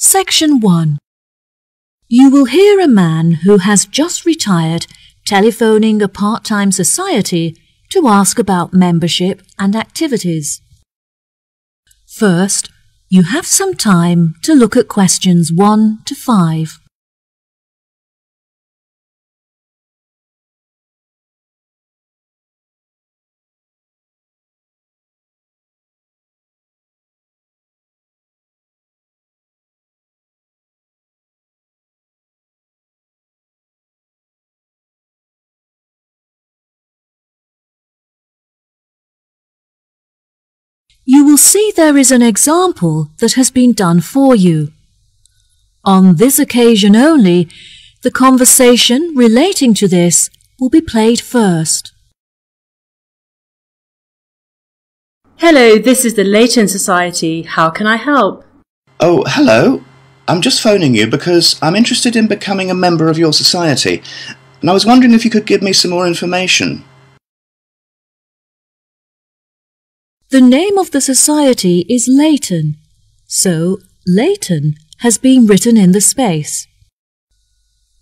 Section 1. You will hear a man who has just retired telephoning a part-time society to ask about membership and activities. First, you have some time to look at questions 1 to 5. You will see there is an example that has been done for you. On this occasion only, the conversation relating to this will be played first. Hello, this is the Layton Society. How can I help? Oh, hello. I'm just phoning you because I'm interested in becoming a member of your society, and I was wondering if you could give me some more information. The name of the society is Layton, so Layton has been written in the space.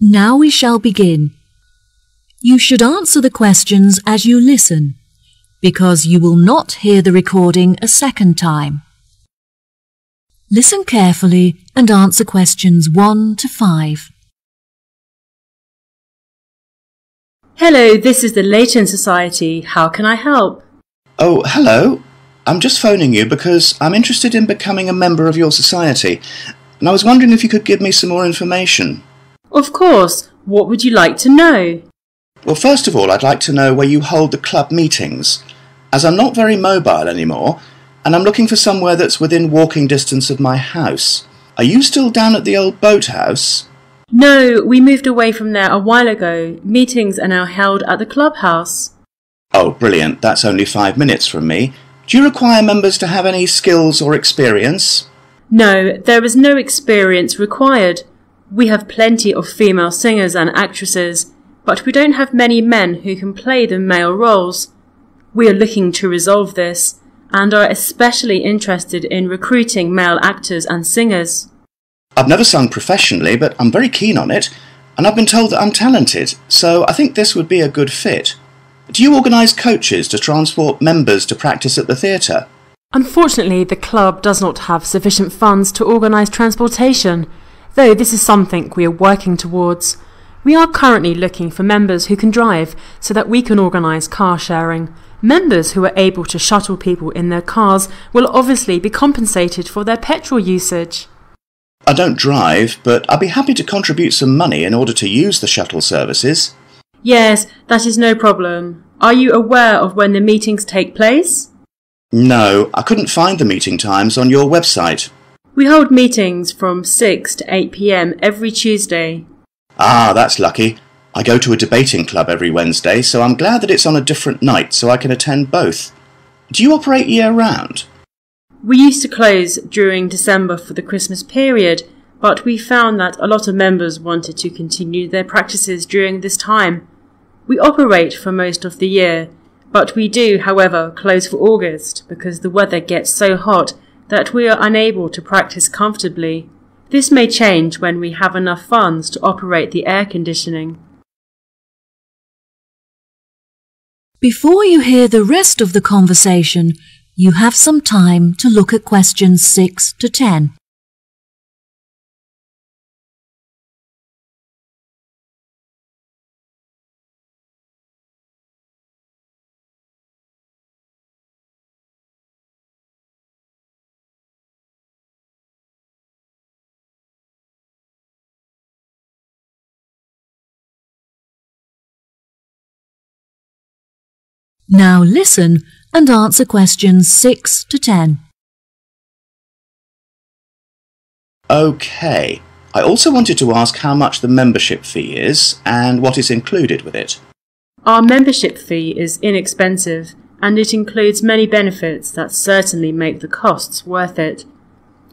Now we shall begin. You should answer the questions as you listen, because you will not hear the recording a second time. Listen carefully and answer questions 1 to 5. Hello, this is the Layton Society. How can I help? Oh, hello. I'm just phoning you because I'm interested in becoming a member of your society, and I was wondering if you could give me some more information. Of course. What would you like to know? Well, first of all, I'd like to know where you hold the club meetings, as I'm not very mobile anymore, and I'm looking for somewhere that's within walking distance of my house. Are you still down at the old boathouse? No, we moved away from there a while ago. Meetings are now held at the clubhouse. Oh, brilliant. That's only 5 minutes from me. Do you require members to have any skills or experience? No, there is no experience required. We have plenty of female singers and actresses, but we don't have many men who can play the male roles. We are looking to resolve this, and are especially interested in recruiting male actors and singers. I've never sung professionally, but I'm very keen on it, and I've been told that I'm talented, so I think this would be a good fit. Do you organise coaches to transport members to practice at the theatre? Unfortunately, the club does not have sufficient funds to organise transportation, though this is something we are working towards. We are currently looking for members who can drive so that we can organise car sharing. Members who are able to shuttle people in their cars will obviously be compensated for their petrol usage. I don't drive, but I'd be happy to contribute some money in order to use the shuttle services. Yes, that is no problem. Are you aware of when the meetings take place? No, I couldn't find the meeting times on your website. We hold meetings from 6 to 8 p.m. every Tuesday. Ah, that's lucky. I go to a debating club every Wednesday, so I'm glad that it's on a different night so I can attend both. Do you operate year-round? We used to close during December for the Christmas period, but we found that a lot of members wanted to continue their practices during this time. We operate for most of the year, but we do, however, close for August because the weather gets so hot that we are unable to practice comfortably. This may change when we have enough funds to operate the air conditioning. Before you hear the rest of the conversation, you have some time to look at questions 6 to 10. Now listen and answer questions 6 to 10. OK. I also wanted to ask how much the membership fee is and what is included with it. Our membership fee is inexpensive and it includes many benefits that certainly make the costs worth it.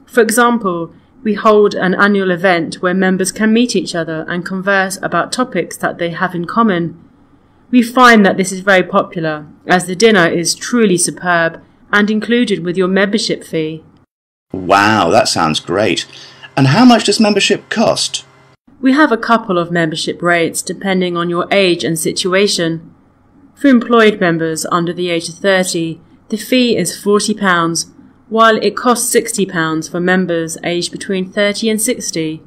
For example, we hold an annual event where members can meet each other and converse about topics that they have in common. We find that this is very popular, as the dinner is truly superb and included with your membership fee. Wow, that sounds great. And how much does membership cost? We have a couple of membership rates depending on your age and situation. For employed members under the age of 30, the fee is £40, while it costs £60 for members aged between 30 and 60.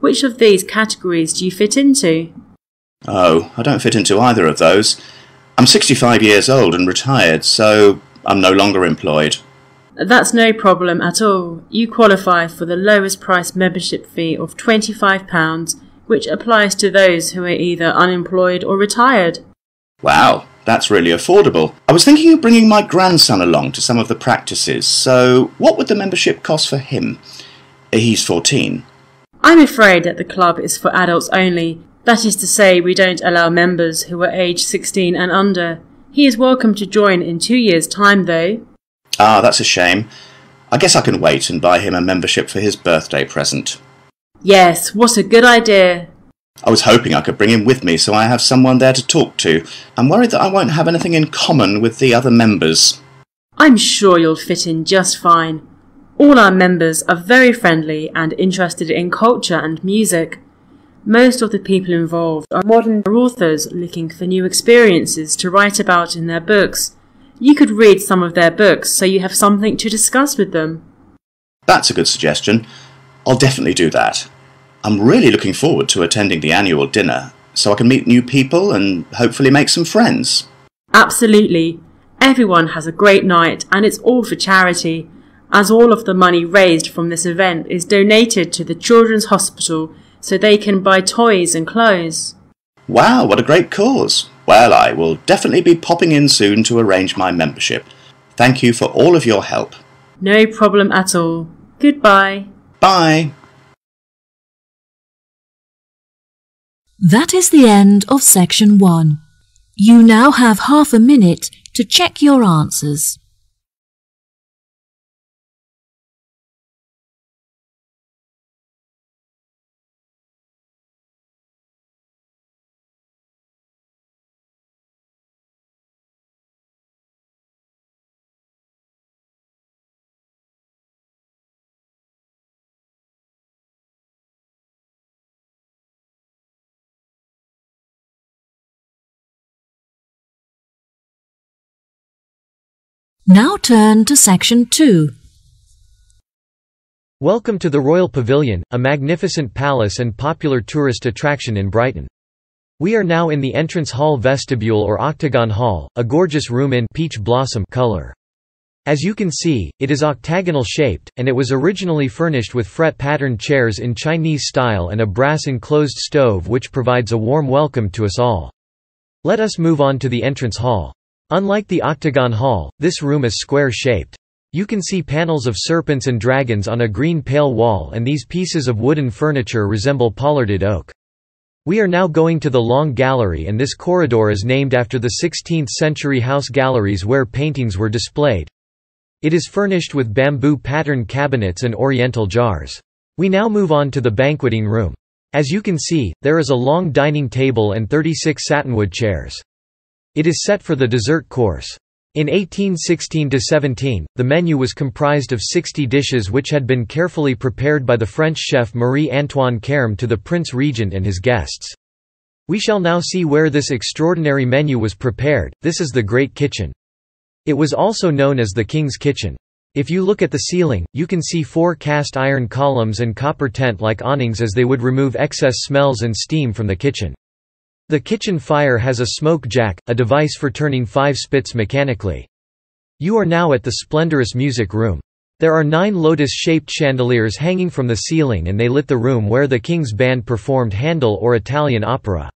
Which of these categories do you fit into? Oh, I don't fit into either of those. I'm 65 years old and retired, so I'm no longer employed. That's no problem at all. You qualify for the lowest price membership fee of £25, which applies to those who are either unemployed or retired. Wow, that's really affordable. I was thinking of bringing my grandson along to some of the practices, so what would the membership cost for him? He's 14. I'm afraid that the club is for adults only. That is to say, we don't allow members who are aged 16 and under. He is welcome to join in 2 years' time, though. Ah, that's a shame. I guess I can wait and buy him a membership for his birthday present. Yes, what a good idea. I was hoping I could bring him with me so I have someone there to talk to. I'm worried that I won't have anything in common with the other members. I'm sure you'll fit in just fine. All our members are very friendly and interested in culture and music. Most of the people involved are modern authors looking for new experiences to write about in their books. You could read some of their books so you have something to discuss with them. That's a good suggestion. I'll definitely do that. I'm really looking forward to attending the annual dinner so I can meet new people and hopefully make some friends. Absolutely. Everyone has a great night and it's all for charity, as all of the money raised from this event is donated to the Children's Hospital so they can buy toys and clothes. Wow, what a great cause. Well, I will definitely be popping in soon to arrange my membership. Thank you for all of your help. No problem at all. Goodbye. Bye. That is the end of Section 1. You now have half a minute to check your answers. Now turn to Section 2. Welcome to the Royal Pavilion, a magnificent palace and popular tourist attraction in Brighton. We are now in the entrance hall vestibule or Octagon Hall, a gorgeous room in peach blossom color. As you can see, it is octagonal shaped, and it was originally furnished with fret patterned chairs in Chinese style and a brass enclosed stove which provides a warm welcome to us all. Let us move on to the entrance hall. Unlike the Octagon Hall, this room is square-shaped. You can see panels of serpents and dragons on a green pale wall, and these pieces of wooden furniture resemble pollarded oak. We are now going to the Long Gallery, and this corridor is named after the 16th-century house galleries where paintings were displayed. It is furnished with bamboo-patterned cabinets and oriental jars. We now move on to the banqueting room. As you can see, there is a long dining table and 36 satinwood chairs. It is set for the dessert course. In 1816–17, the menu was comprised of 60 dishes which had been carefully prepared by the French chef Marie-Antoine Carême to the Prince Regent and his guests. We shall now see where this extraordinary menu was prepared. This is the Great Kitchen. It was also known as the King's Kitchen. If you look at the ceiling, you can see 4 cast iron columns and copper tent-like awnings, as they would remove excess smells and steam from the kitchen. The kitchen fire has a smoke jack, a device for turning 5 spits mechanically. You are now at the splendorous music room. There are 9 lotus-shaped chandeliers hanging from the ceiling, and they lit the room where the King's Band performed Handel or Italian opera.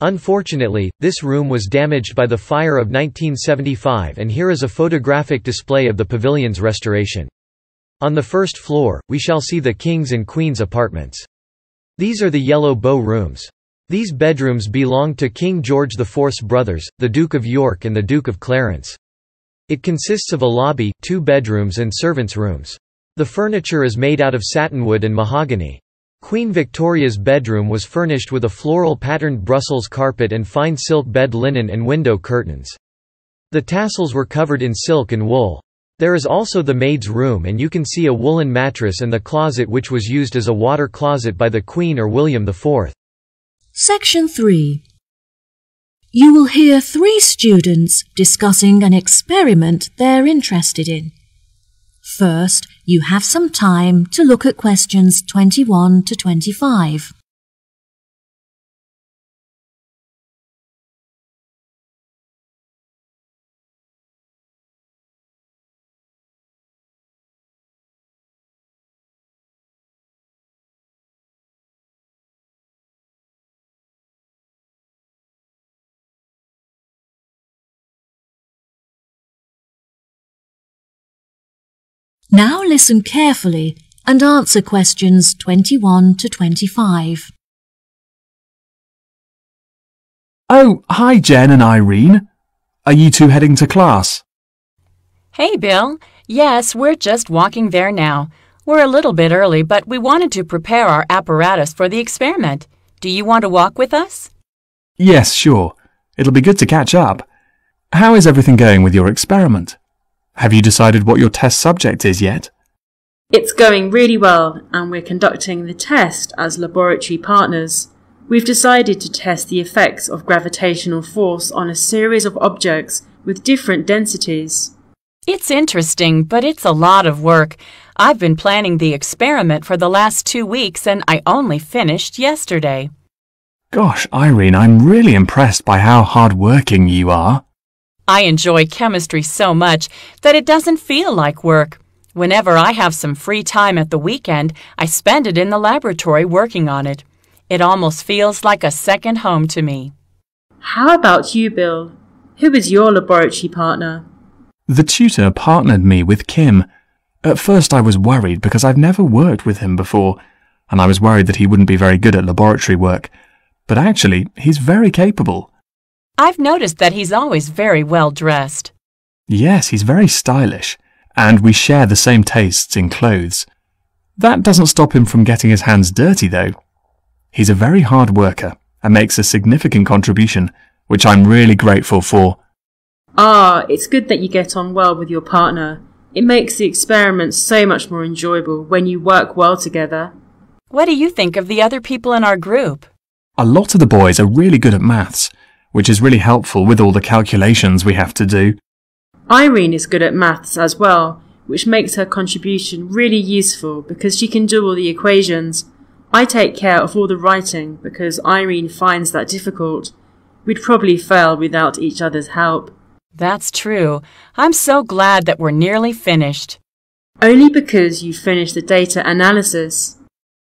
Unfortunately, this room was damaged by the fire of 1975, and here is a photographic display of the pavilion's restoration. On the first floor, we shall see the King's and Queen's apartments. These are the yellow bow rooms. These bedrooms belonged to King George IV's brothers, the Duke of York and the Duke of Clarence. It consists of a lobby, 2 bedrooms and servants' rooms. The furniture is made out of satinwood and mahogany. Queen Victoria's bedroom was furnished with a floral-patterned Brussels carpet and fine silk bed linen and window curtains. The tassels were covered in silk and wool. There is also the maid's room, and you can see a woolen mattress and the closet which was used as a water closet by the Queen or William IV. Section 3. You will hear 3 students discussing an experiment they're interested in. First, you have some time to look at questions 21 to 25. Now listen carefully and answer questions 21 to 25. Oh, hi Jen and Irene. Are you two heading to class? Hey Bill. Yes, we're just walking there now. We're a little bit early, but we wanted to prepare our apparatus for the experiment. Do you want to walk with us? Yes, sure. It'll be good to catch up. How is everything going with your experiment? Have you decided what your test subject is yet? It's going really well, and we're conducting the test as laboratory partners. We've decided to test the effects of gravitational force on a series of objects with different densities. It's interesting, but it's a lot of work. I've been planning the experiment for the last 2 weeks, and I only finished yesterday. Gosh, Irene, I'm really impressed by how hard-working you are. I enjoy chemistry so much that it doesn't feel like work. Whenever I have some free time at the weekend, I spend it in the laboratory working on it. It almost feels like a second home to me. How about you, Bill? Who is your laboratory partner? The tutor partnered me with Kim. At first I was worried because I've never worked with him before, and I was worried that he wouldn't be very good at laboratory work. But actually, he's very capable. I've noticed that he's always very well dressed. Yes, he's very stylish, and we share the same tastes in clothes. That doesn't stop him from getting his hands dirty, though. He's a very hard worker and makes a significant contribution, which I'm really grateful for. Ah, it's good that you get on well with your partner. It makes the experiments so much more enjoyable when you work well together. What do you think of the other people in our group? A lot of the boys are really good at maths, which is really helpful with all the calculations we have to do. Irene is good at maths as well, which makes her contribution really useful because she can do all the equations. I take care of all the writing because Irene finds that difficult. We'd probably fail without each other's help. That's true. I'm so glad that we're nearly finished. Only because you finished the data analysis.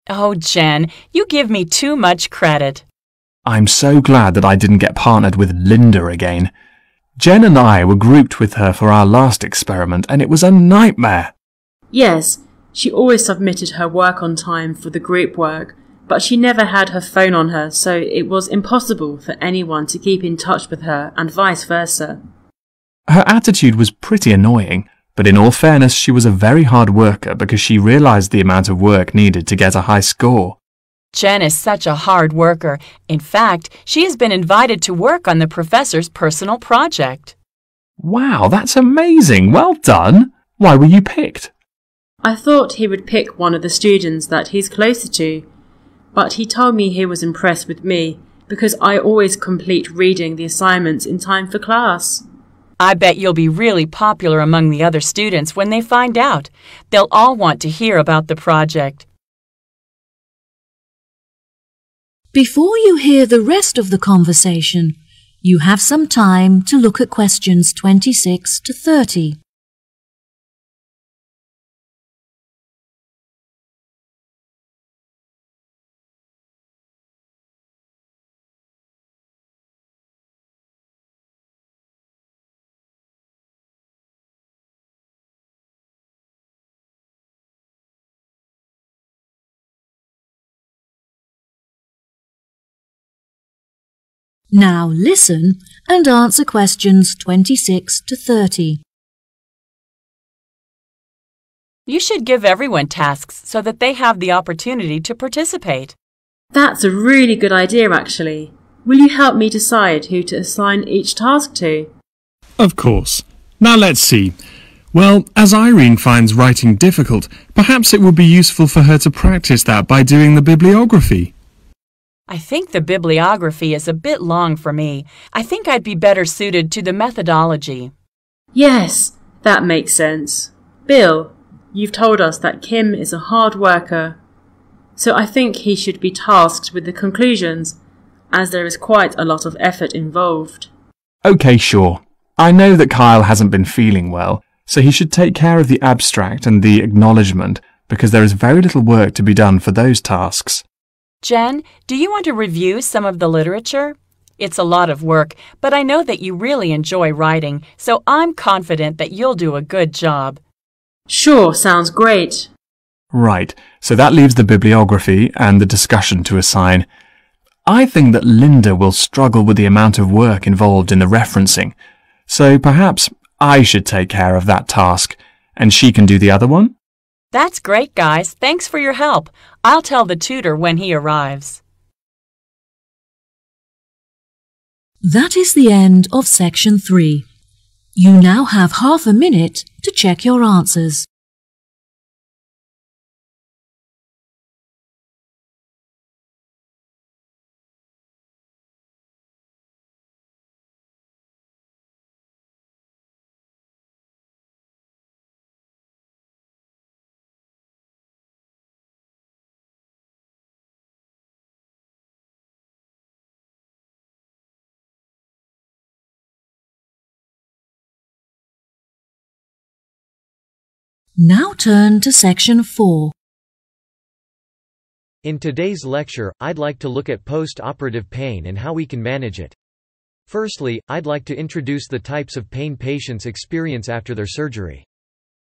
Oh, Jen, you give me too much credit. I'm so glad that I didn't get partnered with Linda again. Jen and I were grouped with her for our last experiment, and it was a nightmare. Yes, she always submitted her work on time for the group work, but she never had her phone on her, so it was impossible for anyone to keep in touch with her, and vice versa. Her attitude was pretty annoying, but in all fairness, she was a very hard worker because she realized the amount of work needed to get a high score. Jen is such a hard worker. In fact, she has been invited to work on the professor's personal project. Wow, that's amazing. Well done. Why were you picked? I thought he would pick one of the students that he's closer to, but he told me he was impressed with me because I always complete reading the assignments in time for class. I bet you'll be really popular among the other students when they find out. They'll all want to hear about the project. Before you hear the rest of the conversation, you have some time to look at questions 26 to 30. Now listen and answer questions 26 to 30. You should give everyone tasks so that they have the opportunity to participate. That's a really good idea, actually. Will you help me decide who to assign each task to? Of course. Now let's see. Well, as Irene finds writing difficult, perhaps it would be useful for her to practice that by doing the bibliography. I think the bibliography is a bit long for me. I think I'd be better suited to the methodology. Yes, that makes sense. Bill, you've told us that Kim is a hard worker, so I think he should be tasked with the conclusions, as there is quite a lot of effort involved. Okay, sure. I know that Kyle hasn't been feeling well, so he should take care of the abstract and the acknowledgement, because there is very little work to be done for those tasks. Jen, do you want to review some of the literature? It's a lot of work, but I know that you really enjoy writing, so I'm confident that you'll do a good job. Sure, sounds great. Right, so that leaves the bibliography and the discussion to assign. I think that Linda will struggle with the amount of work involved in the referencing, so perhaps I should take care of that task, and she can do the other one? That's great, guys. Thanks for your help. I'll tell the tutor when he arrives. That is the end of Section 3. You now have half a minute to check your answers. Now turn to Section 4. In today's lecture, I'd like to look at post-operative pain and how we can manage it. Firstly, I'd like to introduce the types of pain patients experience after their surgery.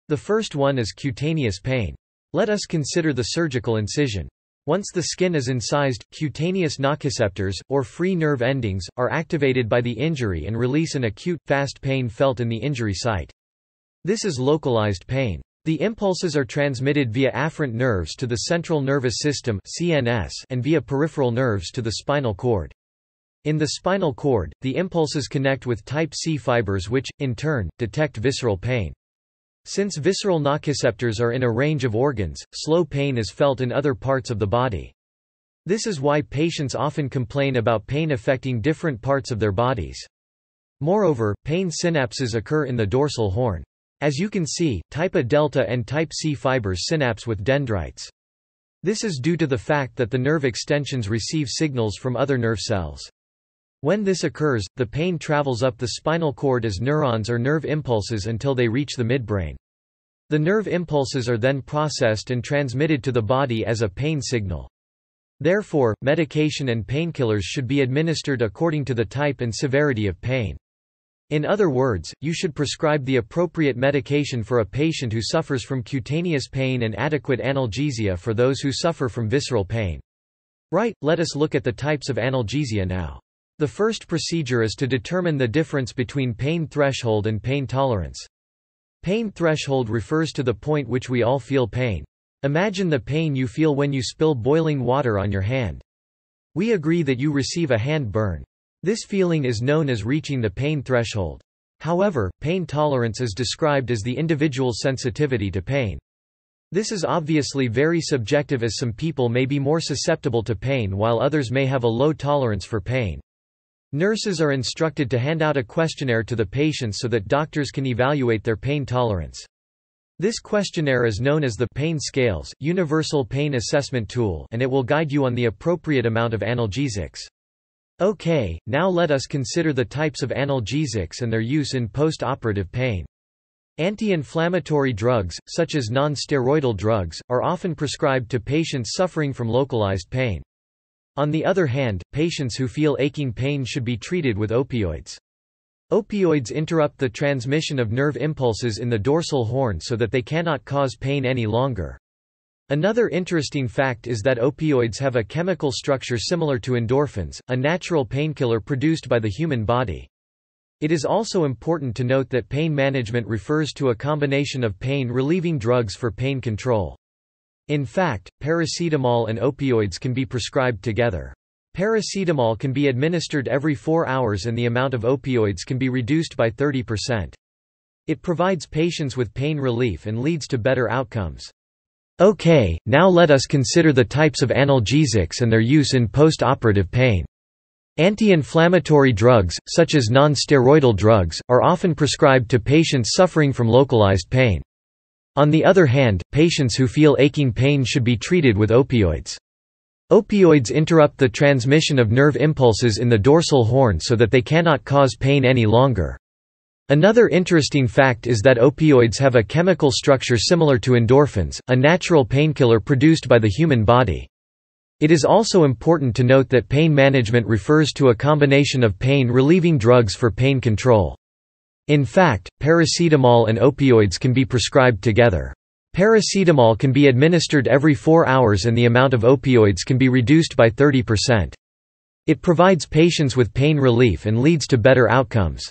The first one is cutaneous pain. Let us consider the surgical incision. Once the skin is incised, cutaneous nociceptors, or free nerve endings, are activated by the injury and release an acute, fast pain felt in the injury site. This is localized pain. The impulses are transmitted via afferent nerves to the central nervous system (CNS) and via peripheral nerves to the spinal cord. In the spinal cord, the impulses connect with type C fibers which, in turn, detect visceral pain. Since visceral nociceptors are in a range of organs, slow pain is felt in other parts of the body. This is why patients often complain about pain affecting different parts of their bodies. Moreover, pain synapses occur in the dorsal horn. As you can see, type A delta and type C fibers synapse with dendrites. This is due to the fact that the nerve extensions receive signals from other nerve cells. When this occurs, the pain travels up the spinal cord as neurons or nerve impulses until they reach the midbrain. The nerve impulses are then processed and transmitted to the body as a pain signal. Therefore, medication and painkillers should be administered according to the type and severity of pain. In other words, you should prescribe the appropriate medication for a patient who suffers from cutaneous pain and adequate analgesia for those who suffer from visceral pain. Right, let us look at the types of analgesia now. The first procedure is to determine the difference between pain threshold and pain tolerance. Pain threshold refers to the point which we all feel pain. Imagine the pain you feel when you spill boiling water on your hand. We agree that you receive a hand burn. This feeling is known as reaching the pain threshold. However, pain tolerance is described as the individual's sensitivity to pain. This is obviously very subjective, as some people may be more susceptible to pain while others may have a low tolerance for pain. Nurses are instructed to hand out a questionnaire to the patients so that doctors can evaluate their pain tolerance. This questionnaire is known as the Pain Scales, Universal Pain Assessment Tool, and it will guide you on the appropriate amount of analgesics. Okay, now let us consider the types of analgesics and their use in post-operative pain. Anti-inflammatory drugs, such as non-steroidal drugs, are often prescribed to patients suffering from localized pain. On the other hand, patients who feel aching pain should be treated with opioids. Opioids interrupt the transmission of nerve impulses in the dorsal horn so that they cannot cause pain any longer. Another interesting fact is that opioids have a chemical structure similar to endorphins, a natural painkiller produced by the human body. It is also important to note that pain management refers to a combination of pain-relieving drugs for pain control. In fact, paracetamol and opioids can be prescribed together. Paracetamol can be administered every 4 hours and the amount of opioids can be reduced by 30%. It provides patients with pain relief and leads to better outcomes. Okay, now let us consider the types of analgesics and their use in post-operative pain. Anti-inflammatory drugs, such as non-steroidal drugs, are often prescribed to patients suffering from localized pain. On the other hand, patients who feel aching pain should be treated with opioids. Opioids interrupt the transmission of nerve impulses in the dorsal horn so that they cannot cause pain any longer. Another interesting fact is that opioids have a chemical structure similar to endorphins, a natural painkiller produced by the human body. It is also important to note that pain management refers to a combination of pain-relieving drugs for pain control. In fact, paracetamol and opioids can be prescribed together. Paracetamol can be administered every 4 hours and the amount of opioids can be reduced by 30%. It provides patients with pain relief and leads to better outcomes.